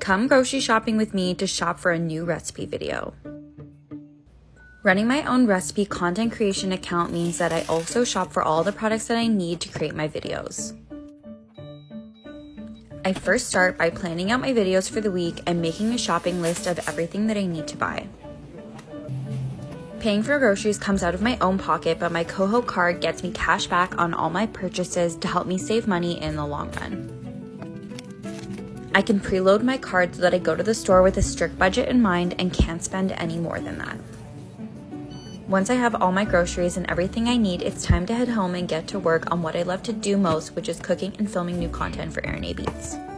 Come grocery shopping with me to shop for a new recipe video. Running my own recipe content creation account means that I also shop for all the products that I need to create my videos. I first start by planning out my videos for the week and making a shopping list of everything that I need to buy. Paying for groceries comes out of my own pocket, but my Coho card gets me cash back on all my purchases to help me save money in the long run. I can preload my card so that I go to the store with a strict budget in mind and can't spend any more than that. Once I have all my groceries and everything I need, it's time to head home and get to work on what I love to do most, which is cooking and filming new content for erinabeeats.